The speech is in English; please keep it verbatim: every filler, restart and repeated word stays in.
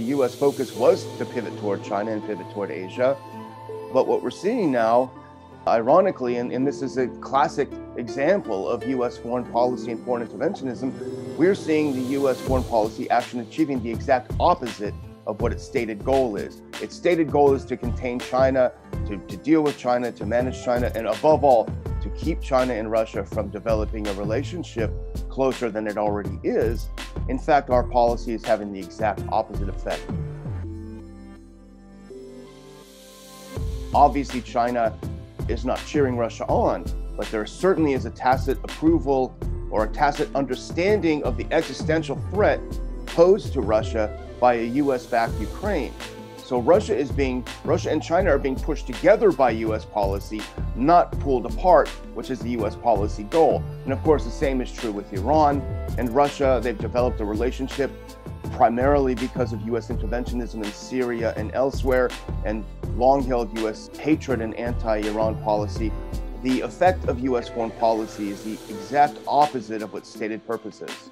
the U S focus was to pivot toward China and pivot toward Asia. But what we're seeing now, ironically, and, and this is a classic example of U S foreign policy and foreign interventionism, we're seeing the U S foreign policy action achieving the exact opposite of what its stated goal is. Its stated goal is to contain China, to, to deal with China, to manage China, and above all, to keep China and Russia from developing a relationship closer than it already is. In fact, our policy is having the exact opposite effect. Obviously, China is not cheering Russia on, but there certainly is a tacit approval or a tacit understanding of the existential threat posed to Russia by a U S-backed Ukraine. So Russia is being, Russia and China are being pushed together by U S policy, not pulled apart, which is the U S policy goal. And of course, the same is true with Iran and Russia. They've developed a relationship primarily because of U S interventionism in Syria and elsewhere, and long-held U S hatred and anti-Iran policy. The effect of U S foreign policy is the exact opposite of what stated purpose is.